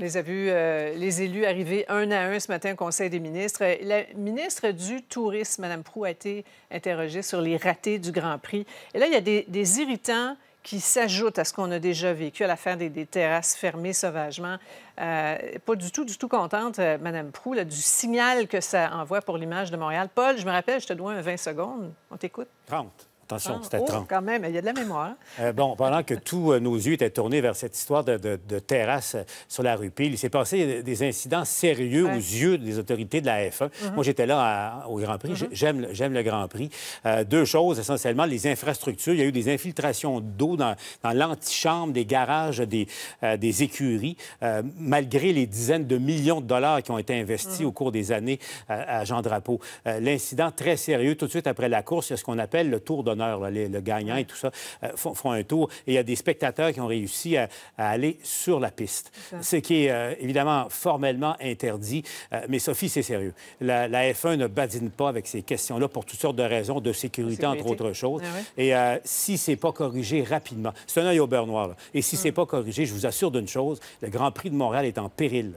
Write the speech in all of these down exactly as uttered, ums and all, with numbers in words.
On les a vus, euh, les élus arriver un à un ce matin au Conseil des ministres. La ministre du Tourisme, Mme Proulx, a été interrogée sur les ratés du Grand Prix. Et là, il y a des, des irritants qui s'ajoutent à ce qu'on a déjà vécu à l'affaire des, des terrasses fermées sauvagement. Euh, pas du tout, du tout contente, euh, Mme Proulx, là, du signal que ça envoie pour l'image de Montréal. Paul, je me rappelle, je te dois un vingt secondes. On t'écoute. trente. Attention, c'était trente. Oh, quand même, il y a de la mémoire. Euh, bon, pendant que tous euh, nos yeux étaient tournés vers cette histoire de, de, de terrasse sur la rue Pile, il s'est passé des incidents sérieux ouais. aux yeux des autorités de la F un. Mm-hmm. Moi, j'étais là à, au Grand Prix. Mm-hmm. J'aime, j'aime le Grand Prix. Euh, deux choses, essentiellement, les infrastructures. Il y a eu des infiltrations d'eau dans, dans l'antichambre des garages des, euh, des écuries, euh, malgré les dizaines de millions de dollars qui ont été investis mm-hmm. au cours des années euh, à Jean-Drapeau. Euh, l'incident très sérieux, tout de suite après la course, il y a ce qu'on appelle le tour d'honneur. Le gagnant et tout ça euh, font, font un tour. Et il y a des spectateurs qui ont réussi à, à aller sur la piste, ce qui est euh, évidemment formellement interdit. Euh, mais Sophie, c'est sérieux. La, la F un ne badine pas avec ces questions-là pour toutes sortes de raisons, de sécurité, entre autres choses. Ah ouais. Et euh, si c'est pas corrigé rapidement, c'est un œil au beurre noir. Là. Et si hum. c'est pas corrigé, je vous assure d'une chose, le Grand Prix de Montréal est en péril.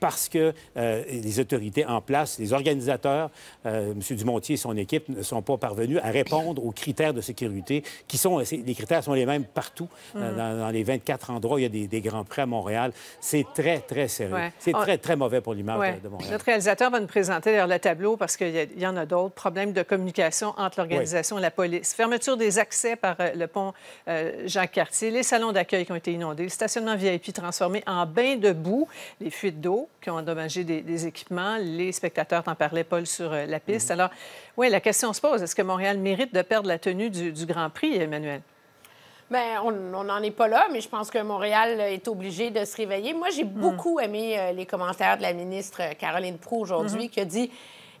Parce que euh, les autorités en place, les organisateurs, euh, M. Dumontier et son équipe, ne sont pas parvenus à répondre aux critères de sécurité, qui sont... Les critères sont les mêmes partout, mm-hmm. euh, dans, dans les vingt-quatre endroits où il y a des, des grands prix à Montréal. C'est très, très sérieux. Ouais. C'est On... très, très mauvais pour l'image ouais. de Montréal. Notre réalisateur va nous présenter d'ailleurs le tableau, parce qu'il y, y en a d'autres. Problèmes de communication entre l'organisation ouais. et la police. Fermeture des accès par le pont euh, Jacques-Cartier. Les salons d'accueil qui ont été inondés. Le stationnement V I P transformé en bain de boue. Les fuites d'eau qui ont endommagé des, des équipements. Les spectateurs t'en parlaient, Paul, sur la piste. Mmh. Alors, oui, la question se pose. Est-ce que Montréal mérite de perdre la tenue du, du Grand Prix, Emmanuel? Bien, on n'en est pas là, mais je pense que Montréal est obligé de se réveiller. Moi, j'ai mmh. beaucoup aimé euh, les commentaires de la ministre Caroline Proulx aujourd'hui mmh. qui a dit...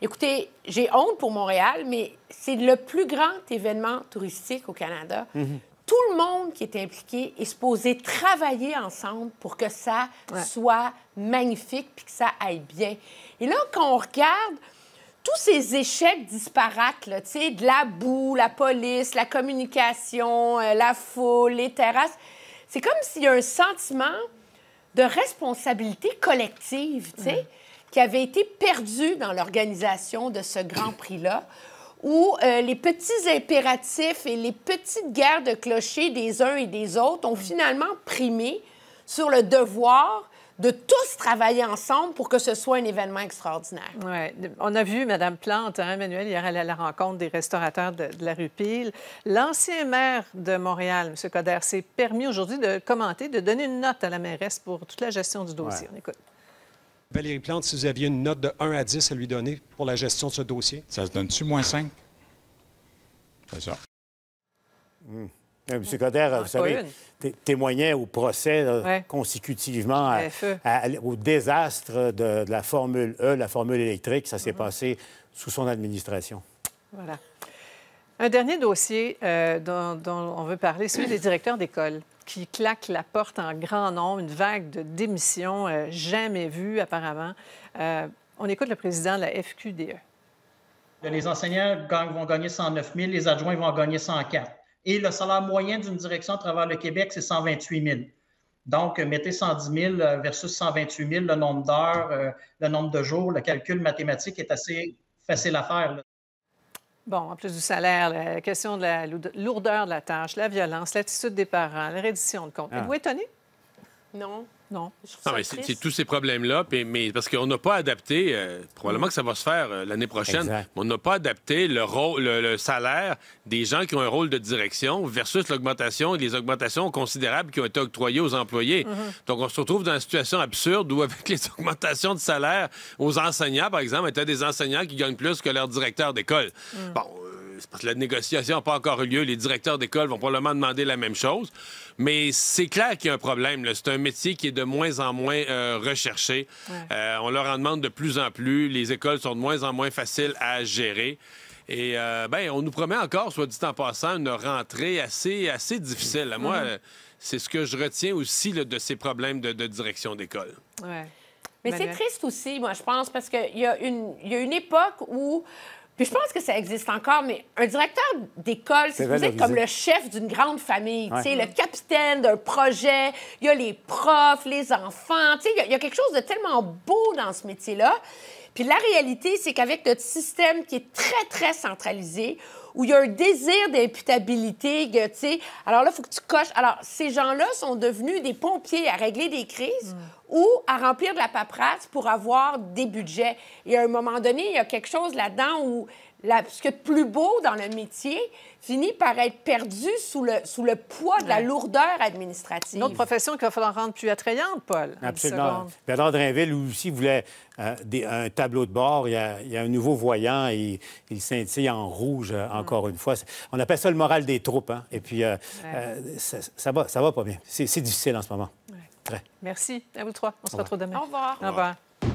Écoutez, j'ai honte pour Montréal, mais c'est le plus grand événement touristique au Canada. Mmh. Tout le monde qui est impliqué est supposé travailler ensemble pour que ça ouais. soit magnifique puis que ça aille bien. Et là, quand on regarde tous ces échecs disparates, là, tu sais, de la boue, la police, la communication, euh, la foule, les terrasses, c'est comme s'il y a un sentiment de responsabilité collective, tu sais, mmh. qui avait été perdu dans l'organisation de ce Grand Prix-là, où euh, les petits impératifs et les petites guerres de clochers des uns et des autres ont finalement primé sur le devoir de tous travailler ensemble pour que ce soit un événement extraordinaire. Ouais. On a vu Mme Plante, hein, Emmanuel, hier, elle est à la rencontre des restaurateurs de, de la rue Pile. L'ancien maire de Montréal, M. Coderre, s'est permis aujourd'hui de commenter, de donner une note à la mairesse pour toute la gestion du dossier. Ouais. On écoute. Valérie Plante, si vous aviez une note de un à dix à lui donner pour la gestion de ce dossier? Ça se donne-tu moins cinq? C'est ça. Mmh. M. Coderre, vous savez, témoignait au procès là, ouais. consécutivement à, à, au désastre de, de la Formule E, la Formule électrique. Ça s'est mmh. passé sous son administration. Voilà. Un dernier dossier euh, dont, dont on veut parler, celui des directeurs d'école qui claquent la porte en grand nombre, une vague de démissions euh, jamais vue apparemment. Euh, on écoute le président de la F Q D E. Les enseignants vont gagner cent neuf mille, les adjoints vont gagner cent quatre. Et le salaire moyen d'une direction à travers le Québec, c'est cent vingt-huit mille. Donc, mettez cent dix mille versus cent vingt-huit mille, le nombre d'heures, le nombre de jours, le calcul mathématique est assez facile à faire, là. Bon, en plus du salaire, la question de la lourdeur de la tâche, la violence, l'attitude des parents, la reddition de comptes. Ah. Êtes-vous étonné? Non. Non. C'est tous ces problèmes-là, mais parce qu'on n'a pas adapté, euh, probablement que ça va se faire euh, l'année prochaine, mais on n'a pas adapté le, rôle, le, le salaire des gens qui ont un rôle de direction versus l'augmentation et les augmentations considérables qui ont été octroyées aux employés. Mm-hmm. Donc, on se retrouve dans une situation absurde où, avec les augmentations de salaire aux enseignants, par exemple, il y a des enseignants qui gagnent plus que leurs directeurs d'école. Mm. Bon, c'est parce que la négociation n'a pas encore eu lieu. Les directeurs d'école vont probablement demander la même chose. Mais c'est clair qu'il y a un problème. C'est un métier qui est de moins en moins euh, recherché. Ouais. Euh, on leur en demande de plus en plus. Les écoles sont de moins en moins faciles à gérer. Et euh, ben, on nous promet encore, soit dit en passant, une rentrée assez, assez difficile. Mmh. Moi, c'est ce que je retiens aussi là, de ces problèmes de, de direction d'école. Ouais. Mais c'est triste aussi, moi, je pense, parce qu'il y, y a une époque où Puis je pense que ça existe encore, mais un directeur d'école, c'est vous êtes comme le chef d'une grande famille, ouais. tu sais, le capitaine d'un projet, il y a les profs, les enfants, tu sais, il y, y a quelque chose de tellement beau dans ce métier-là. Puis la réalité, c'est qu'avec notre système qui est très, très centralisé, où il y a un désir d'imputabilité, tu sais, alors là, il faut que tu coches. Alors, ces gens-là sont devenus des pompiers à régler des crises mmh. ou à remplir de la paperasse pour avoir des budgets. Et à un moment donné, il y a quelque chose là-dedans où la... ce qui est plus beau dans le métier finit par être perdu sous le, sous le poids de la lourdeur administrative. Une autre profession qu'il va falloir rendre plus attrayante, Paul. Absolument. Bernard Drainville aussi voulait euh, des, un tableau de bord. Il y a, il y a un nouveau voyant et il scintille en rouge, euh, encore mm. une fois. On appelle ça le moral des troupes. Hein? Et puis, euh, ouais. euh, ça, ça, va, ça va pas bien. C'est difficile en ce moment. Ouais. Très. Merci à vous trois. On se retrouve demain. Au revoir. Au revoir. Au revoir.